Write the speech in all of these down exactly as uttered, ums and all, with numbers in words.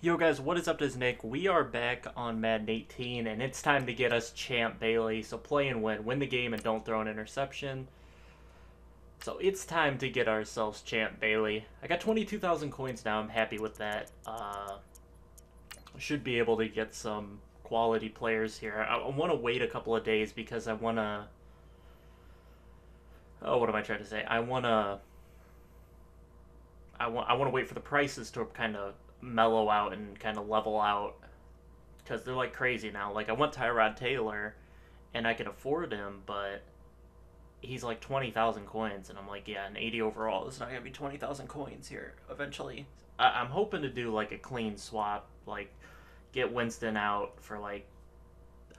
Yo guys, what is up? This is Nick. We are back on Madden eighteen, and it's time to get us Champ Bailey. So play and win. Win the game and don't throw an interception. So it's time to get ourselves Champ Bailey. I got twenty-two thousand coins now. I'm happy with that. Uh, should be able to get some quality players here. I, I want to wait a couple of days because I want to... Oh, what am I trying to say? I want to... I want, I want to wait for the prices to kind of... mellow out and kind of level out, because they're like crazy now. Like, I want Tyrod Taylor and I could afford him, but he's like twenty thousand coins, and I'm like, yeah, an eighty overall, it's not gonna be twenty thousand coins here eventually. I I'm hoping to do like a clean swap, like get Winston out for like,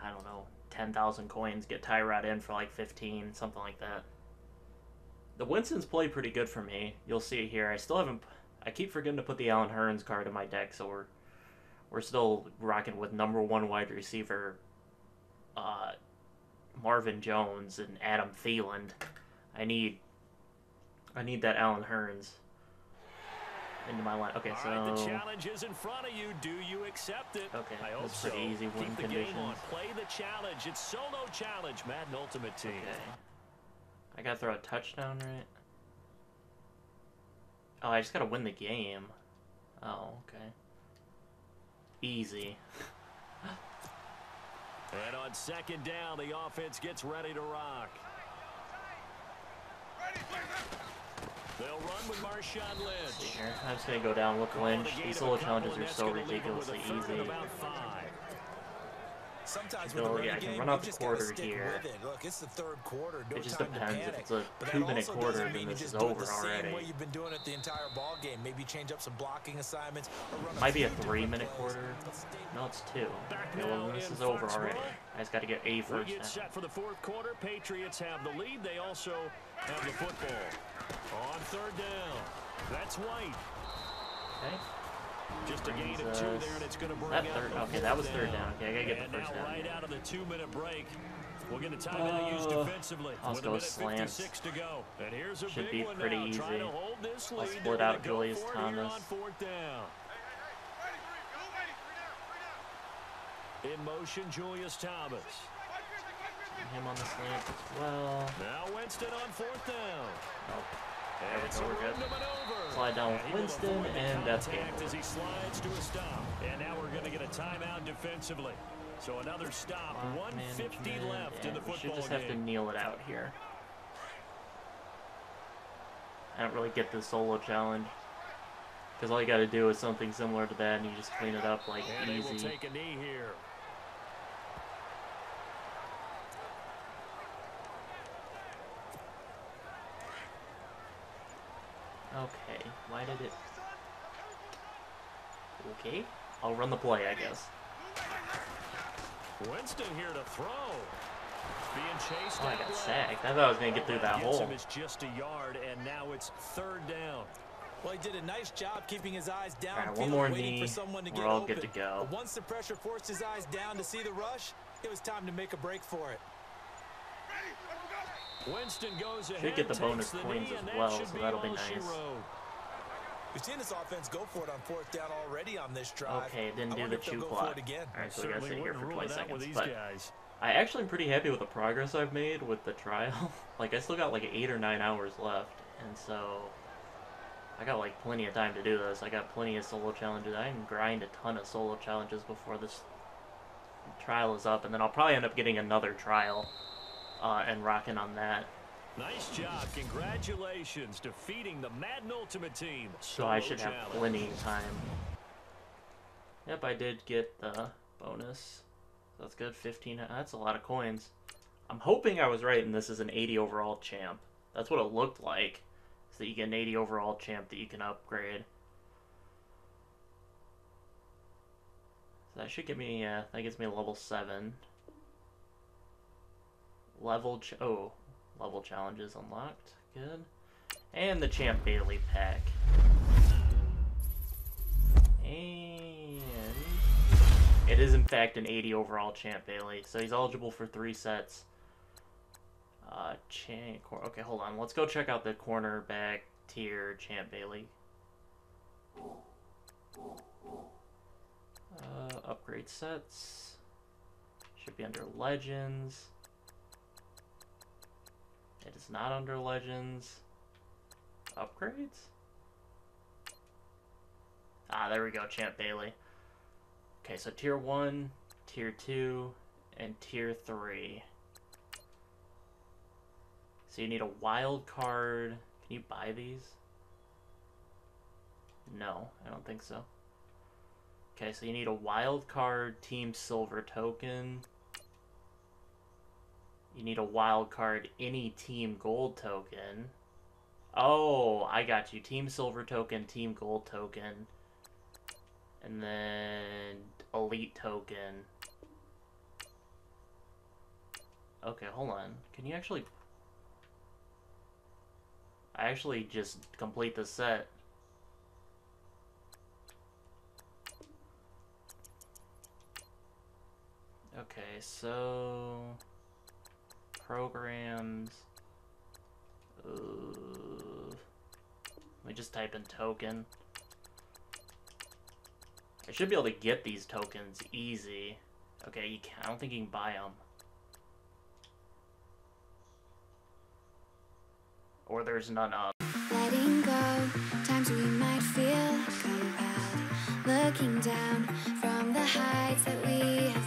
I don't know, ten thousand coins, get Tyrod in for like fifteen, something like that. The Winston's played pretty good for me. You'll see it here. I still haven't... I keep forgetting to put the Allen Hurns card in my deck, so we're we're still rocking with number one wide receiver uh, Marvin Jones and Adam Thielen. I need I need that Allen Hurns into my line. Okay, so right, the challenge is in front of you. Do you accept it? Okay, I that's pretty so. Easy. Keep win the conditions. Game on. Play the challenge. It's solo challenge. Madden Ultimate Team. Okay. I gotta throw a touchdown, right? Oh, I just gotta win the game. Oh, okay. Easy. And on second down, the offense gets ready to rock. They'll run with Marshawn Lynch. Here. I'm just gonna go down with Lynch. These solo challenges are so ridiculously easy. Sometimes so, yeah, I can run out the quarter here. It. Look, it's the third quarter. No, it just depends. If it's a two-minute quarter, then this is over already. You've been doing it the entire ball game. Maybe change up some blocking assignments. Or might a be a three-minute quarter. No, it's two. Okay, well, this is over already. I just got to get a first. Get set for the fourth quarter. Patriots have the lead. They also have the football. On third down. That's White. Okay. Just a gain of two there, and it's going to bring that third. Okay, that was third down. Okay, I gotta get the first down. Right out of the two-minute break, we're going to time it used defensively. I'll go slants. Should be pretty easy. I'll split out Julius Thomas. In motion, Julius Thomas. Him on the slant as well. Now Winston on fourth down. Oh. There we go, we're good. Slide down with Winston, and that's game. As he slides to a stop, and now we're going to get a timeout defensively. So another stop. one fifty left in the football game. We should just have to kneel it out here. I don't really get the solo challenge, because all you got to do is something similar to that, and you just clean it up like easy. Take a knee here. Okay, why did it... Okay, I'll run the play, I guess. Winston here to throw. Being chased. Oh, I got sacked. I thought I was going to get through that hole. It's just a yard, and now it's third down. Well, he did a nice job keeping his eyes down. All right, one more knee. We're all good to go. Once the pressure forced his eyes down to see the rush, it was time to make a break for it. Winston goes ahead, should get the bonus points as well, so that'll be nice. We've seen this offense go for it on fourth down already on this drive. Okay, didn't do the chew clock. Alright, so we gotta sit here for twenty seconds. But I actually am pretty happy with the progress I've made with the trial. Like, I still got like eight or nine hours left, and so I got like plenty of time to do this. I got plenty of solo challenges. I can grind a ton of solo challenges before this trial is up, and then I'll probably end up getting another trial. Uh, and rocking on that. Nice job. Congratulations, defeating the Madden Ultimate Team. So I should have plenty of time. Yep, I did get the bonus. That's good. fifteen. That's a lot of coins. I'm hoping I was right and this is an eighty overall champ. That's what it looked like. So that you get an eighty overall champ that you can upgrade. So that should get me, uh, that gets me a level seven. Level ch oh, level challenges unlocked. Good. And the Champ Bailey pack. And it is in fact an eighty overall Champ Bailey, so he's eligible for three sets. Uh, champ. Okay, hold on. Let's go check out the cornerback tier Champ Bailey. Trade sets. Should be under Legends. It is not under Legends. Upgrades? Ah, there we go, Champ Bailey. Okay, so tier one, tier two, and tier three. So you need a wild card. Can you buy these? No, I don't think so. Okay, so you need a wild card team silver token. You need a wild card any team gold token. Oh, I got you. Team silver token, team gold token. And then elite token. Okay, hold on. Can you actually... I actually just complete the set. Okay, so... Programs... Uh, let me just type in token. I should be able to get these tokens easy. Okay, you can, I don't think you can buy them. Or there's none up. Letting go, times we might feel compelled. Looking down from the heights that we have.